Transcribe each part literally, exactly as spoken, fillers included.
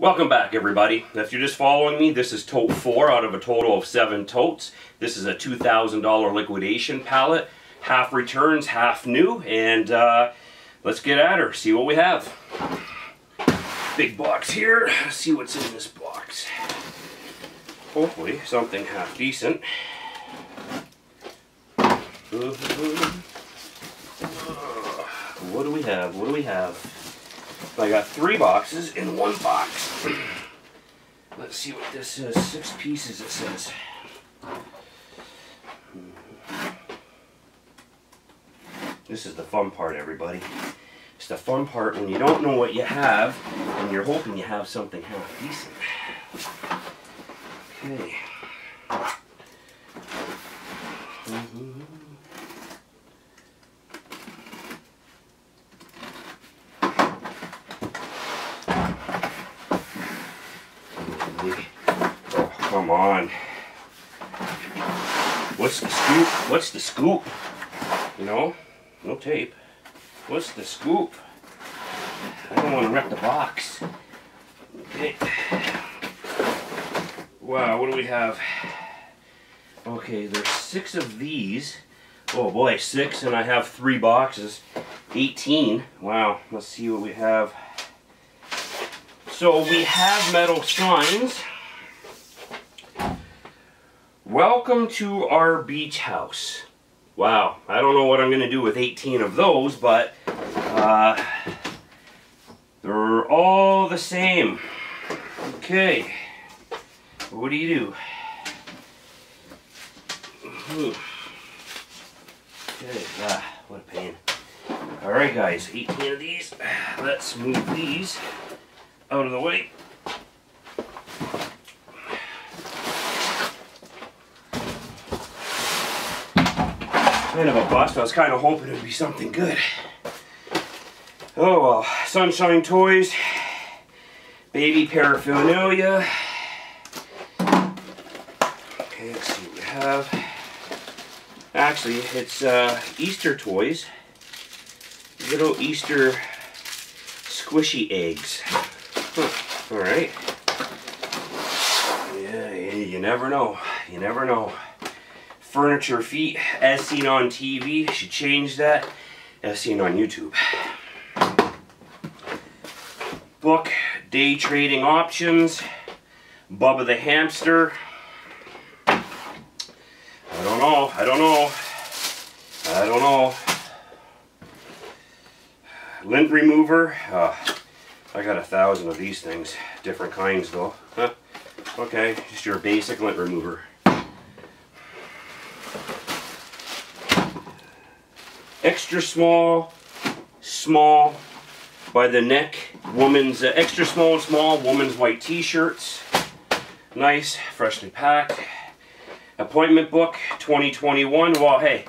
Welcome back, everybody. If you're just following me, this is tote four out of a total of seven totes. This is a two thousand dollar liquidation pallet, half returns, half new, and uh, let's get at her, see what we have. Big box here, let's see what's in this box. Hopefully something half decent. Uh, what do we have, what do we have? I got three boxes in one box. Let's see what this is. Six pieces, it says. This is the fun part, everybody. It's the fun part when you don't know what you have and you're hoping you have something half decent. Okay. Mm-hmm. Oh, come on. What's the scoop? What's the scoop? You know? No tape. What's the scoop? I don't want to wreck the box. Okay. Wow, what do we have? Okay, there's six of these. Oh boy, six, and I have three boxes. eighteen. Wow, let's see what we have. So we have metal signs. Welcome to our beach house. Wow, I don't know what I'm going to do with eighteen of those, but uh, they're all the same. Okay, what do you do? Okay, ah, what a pain. All right, guys, eighteen of these. Let's move these out of the way. Kind of a bust. I was kind of hoping it would be something good. Oh well. Sunshine toys, baby paraphernalia. Okay, let's see what we have. Actually, it's uh, Easter toys. Little Easter squishy eggs. Huh. All right. Yeah, you never know. You never know. Furniture feet, as seen on T V. Should change that. As seen on YouTube. Book, day trading options. Bubba the hamster. I don't know. I don't know. I don't know. Lint remover. Uh, I got a thousand of these things, different kinds though. Huh. Okay, just your basic lint remover. Extra small, small, by the neck, woman's, uh, extra small and small, woman's white t-shirts. Nice, freshly packed. Appointment book, twenty twenty-one. Well, hey,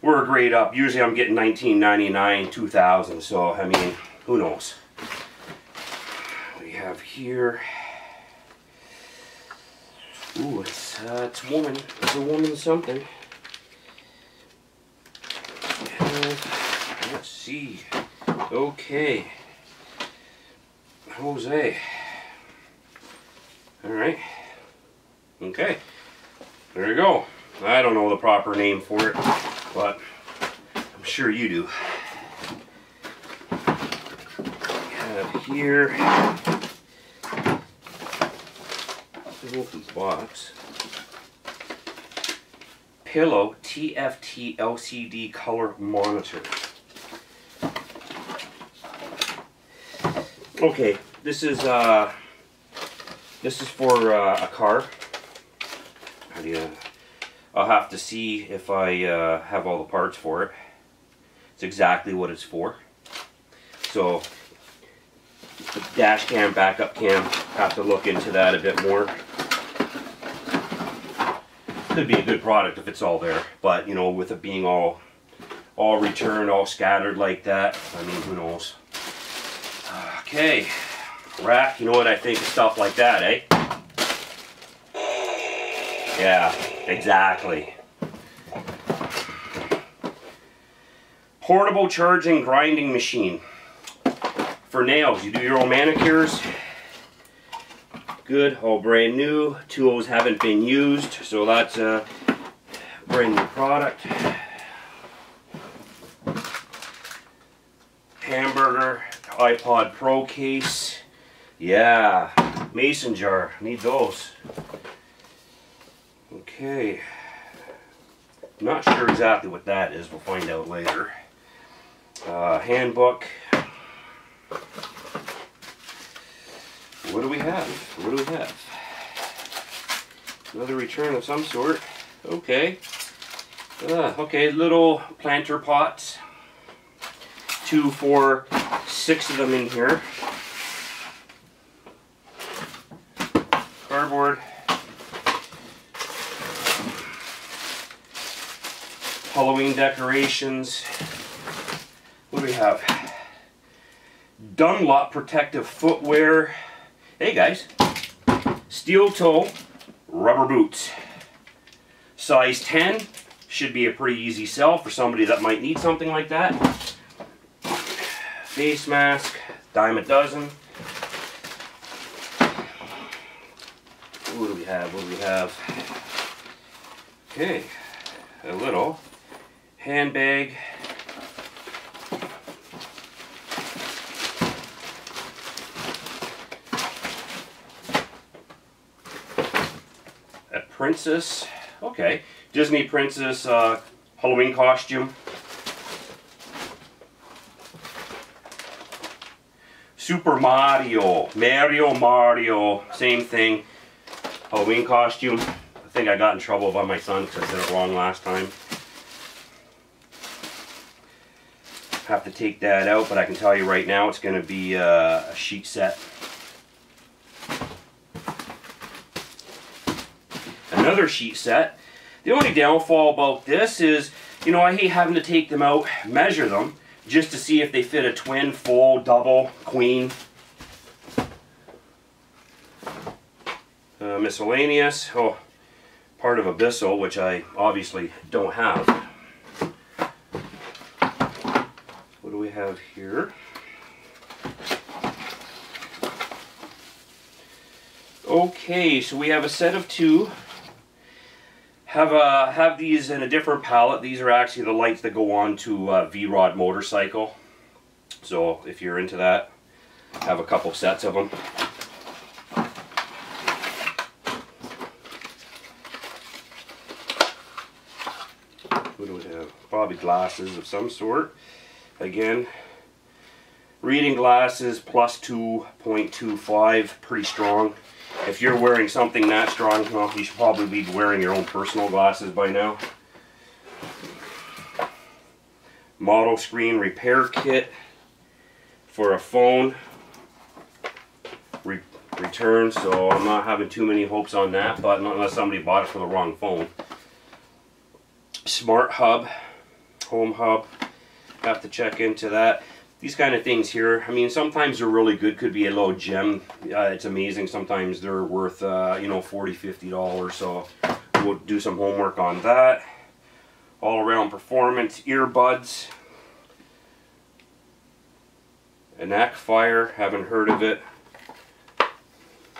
we're a grade up. Usually I'm getting nineteen ninety-nine, two thousand, so I mean, who knows? Have here. Ooh, it's uh, it's woman. It's a woman something. And let's see. Okay. Jose. All right. Okay. There you go. I don't know the proper name for it, but I'm sure you do. Have here. Open box. Pillow T F T L C D color monitor. Okay, this is uh, this is for uh, a car. How do you, I'll have to see if I uh, have all the parts for it. It's exactly what it's for. So the dash cam, backup cam. Have to look into that a bit more. Could be a good product if it's all there, but you know, with it being all all returned, all scattered like that, I mean, who knows. Okay, rack. You know what I think of stuff like that, eh? Yeah, exactly. Portable charging grinding machine for nails. You do your own manicures, good, all brand new. Tools haven't been used, so that's a brand new product. Hamburger, iPod Pro case, yeah, mason jar, need those. Okay, not sure exactly what that is, we'll find out later. Uh, handbook. What do we have? What do we have? Another return of some sort. Okay. Uh, okay, little planter pots. Two, four, six of them in here. Cardboard. Halloween decorations. What do we have? Dunlop protective footwear. Hey guys, steel toe rubber boots, size ten, should be a pretty easy sell for somebody that might need something like that. Face mask, dime a dozen. What do we have? What do we have? Okay, a little handbag. Princess, okay, Disney Princess uh, Halloween costume. Super Mario, Mario Mario, same thing, Halloween costume. I think I got in trouble by my son because I said it wrong last time. Have to take that out, but I can tell you right now it's going to be uh, a sheet set. Another sheet set. The only downfall about this is, you know, I hate having to take them out, measure them, just to see if they fit a twin, full, double, queen. Uh, miscellaneous. Oh, part of a Bissell, which I obviously don't have. What do we have here? Okay, so we have a set of two. Have, uh, have these in a different palette. These are actually the lights that go on to uh, V Rod motorcycle. So if you're into that, have a couple sets of them. What do we have? Probably glasses of some sort. Again, reading glasses plus two point two five, pretty strong. If you're wearing something that strong, well, you should probably be wearing your own personal glasses by now. Model screen repair kit for a phone Re return, so I'm not having too many hopes on that, but not unless somebody bought it for the wrong phone. Smart hub, home hub, have to check into that. These kind of things here, I mean, sometimes they're really good, could be a little gem. Uh, it's amazing. Sometimes they're worth, uh, you know, forty dollars, fifty dollars. So we'll do some homework on that. All around performance, earbuds. Anacfire, haven't heard of it.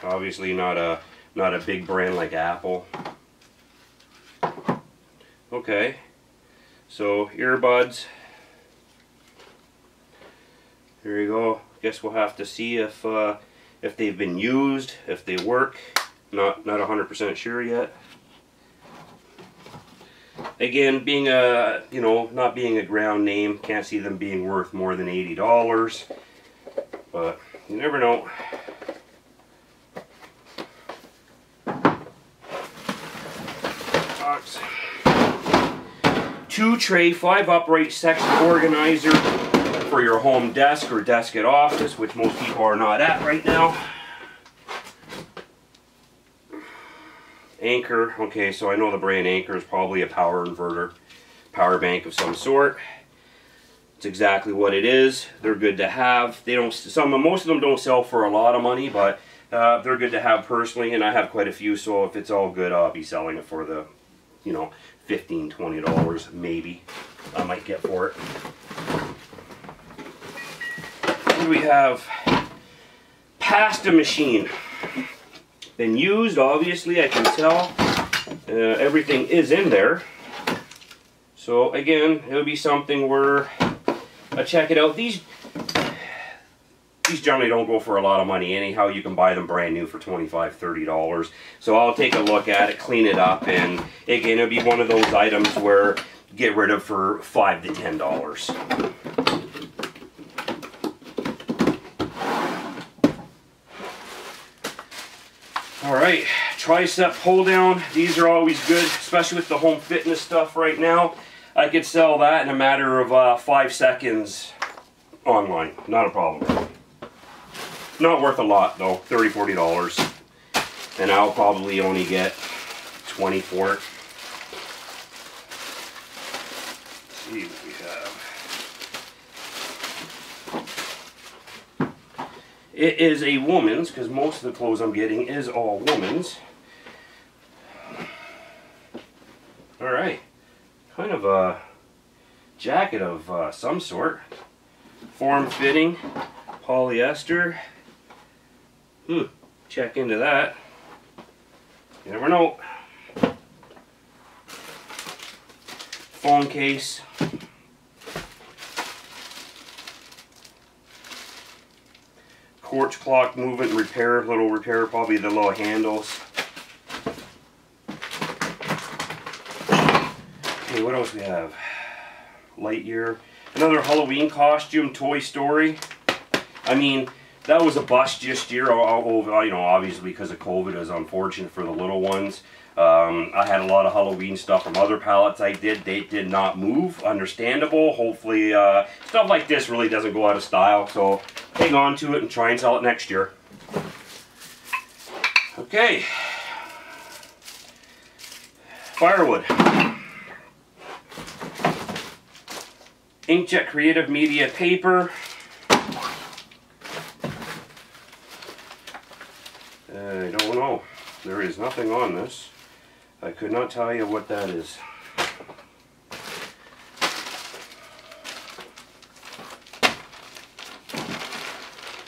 Obviously not a, not a big brand like Apple. Okay, so earbuds. There you go. Guess we'll have to see if uh, if they've been used, if they work. Not not one hundred percent sure yet. Again, being a you know not being a ground name, can't see them being worth more than eighty dollars. But you never know. Box. Two tray, five upright section organizer. For your home desk or desk at office, which most people are not at right now. Anker, okay, so I know the brand Anker is probably a power inverter, power bank of some sort. It's exactly what it is. They're good to have. They don't, some, most of them don't sell for a lot of money, but uh, they're good to have personally, and I have quite a few. So if it's all good, I'll be selling it for the, you know, fifteen, twenty dollars maybe. I might get for it. We have pasta machine. than used. Obviously, I can tell uh, everything is in there. So again, it'll be something where I check it out. These these generally don't go for a lot of money anyhow. You can buy them brand new for twenty-five, thirty dollars. So I'll take a look at it, clean it up, and again, it'll be one of those items where you get rid of for five to ten dollars. All right, tricep pull down. These are always good, especially with the home fitness stuff right now. I could sell that in a matter of uh, five seconds online, not a problem. Not worth a lot though, thirty, forty dollars. And I'll probably only get twenty for it. Let's see what we have. It is a woman's, because most of the clothes I'm getting is all women's. All right. Kind of a jacket of uh, some sort. Form-fitting, polyester. Hmm, check into that. You never know. Phone case. Quartz clock movement repair, little repair, probably the little handles. Okay, what else we have? Lightyear. Another Halloween costume, Toy Story. I mean, that was a bust just year, you know, obviously because of COVID. It was unfortunate for the little ones. Um, I had a lot of Halloween stuff from other pallets I did. They did not move, understandable. Hopefully, uh, stuff like this really doesn't go out of style. So hang on to it and try and sell it next year. Okay. Firewood. Inkjet Creative Media paper. I don't know. There is nothing on this. I could not tell you what that is.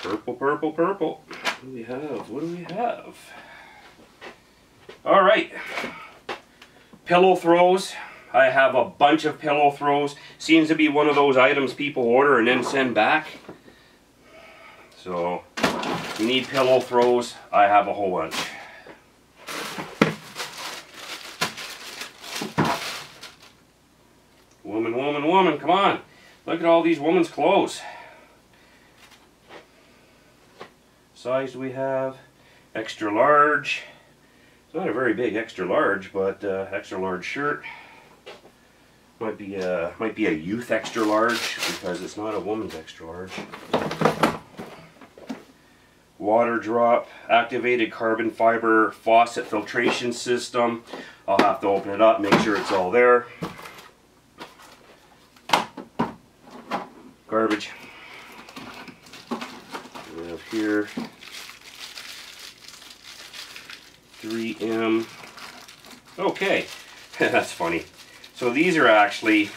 Purple, purple, purple. What do we have? What do we have? All right. Pillow throws. I have a bunch of pillow throws. Seems to be one of those items people order and then send back. So, if you need pillow throws, I have a whole bunch. Woman, woman, woman, come on. Look at all these women's clothes. Size we have, extra large. It's not a very big extra large, but uh, extra large shirt. Might be a, might be a youth extra large because it's not a woman's extra large. Water drop, activated carbon fiber faucet filtration system. I'll have to open it up, make sure it's all there. Garbage. We have here three M. Okay, that's funny. So these are actually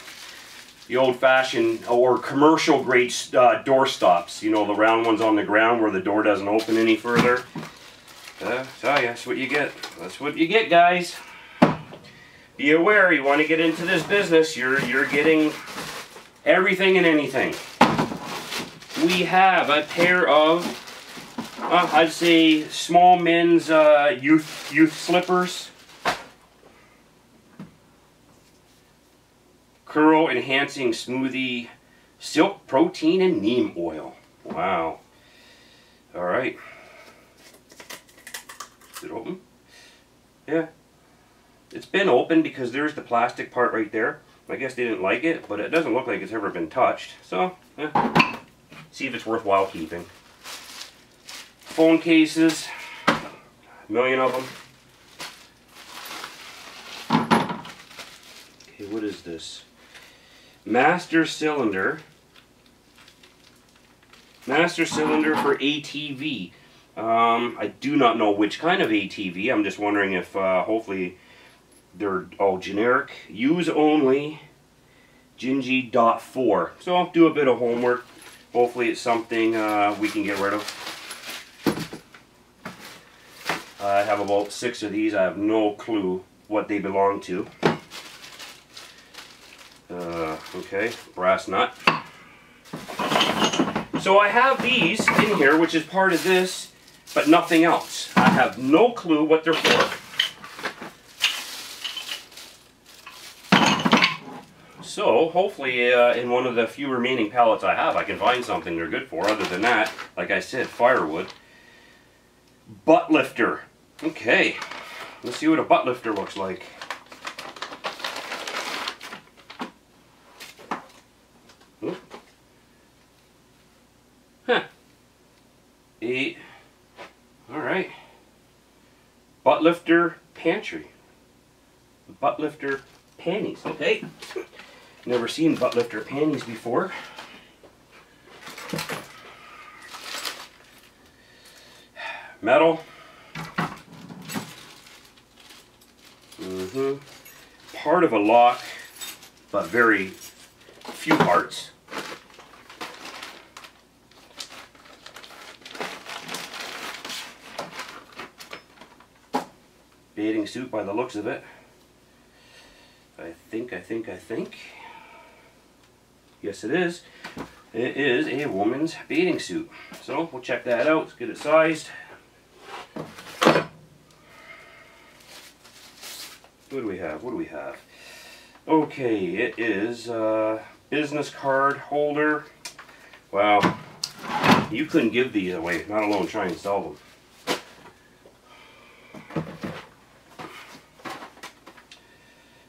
the old-fashioned or commercial-grade uh, door stops. You know, the round ones on the ground where the door doesn't open any further. Uh, so yeah, that's what you get. That's what you get, guys. Be aware. You want to get into this business, you're you're getting everything and anything. We have a pair of, uh, I'd say, small men's uh, youth youth slippers. Curl Enhancing Smoothie Silk Protein and Neem Oil. Wow. All right. Is it open? Yeah. It's been open because there's the plastic part right there. I guess they didn't like it, but it doesn't look like it's ever been touched. So, eh. See if it's worthwhile keeping. Phone cases. A million of them. Okay, what is this? Master cylinder, master cylinder for A T V. Um, I do not know which kind of A T V. I'm just wondering if uh, hopefully they're all generic. Use only Gingy dot four. So I'll do a bit of homework. Hopefully it's something uh, we can get rid of. I have about six of these. I have no clue what they belong to. Uh, okay, brass nut. So I have these in here, which is part of this, but nothing else. I have no clue what they're for. So hopefully uh, in one of the few remaining pallets I have, I can find something they're good for. Other than that, like I said, firewood. Butt lifter. Okay, let's see what a butt lifter looks like. Huh. Eight. All right. Butt lifter pantry. Butt lifter panties. Okay. Never seen butt lifter panties before. Metal. Mm-hmm. Part of a lock, but very few parts. Bathing suit by the looks of it. I think, I think, I think. Yes, it is. It is a woman's bathing suit. So we'll check that out. Let's get it sized. What do we have? What do we have? Okay, it is a business card holder. Wow, you couldn't give these away, not alone try and sell them.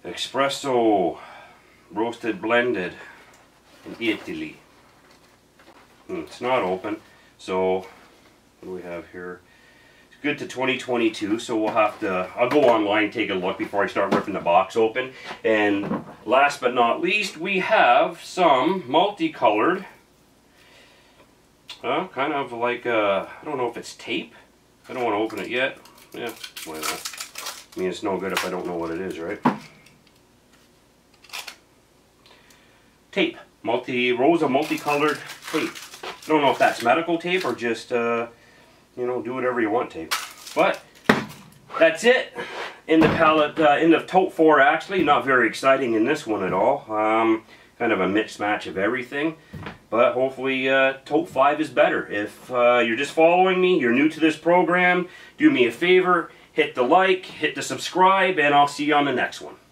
Espresso, roasted blended in Italy. It's not open, so what do we have here? Good to twenty twenty-two, so we'll have to, I'll go online, take a look before I start ripping the box open. And last but not least, we have some multicolored, uh, kind of like, uh, I don't know if it's tape. I don't want to open it yet. Yeah, why not? I mean, it's no good if I don't know what it is, right? Tape. Multi, rows of multicolored tape. I don't know if that's medical tape or just, uh, you know, do whatever you want tape. But that's it in the pallet, uh, in the tote four actually. Not very exciting in this one at all. Um, kind of a mismatch of everything. But hopefully uh, tote five is better. If uh, you're just following me, you're new to this program, do me a favor, hit the like, hit the subscribe, and I'll see you on the next one.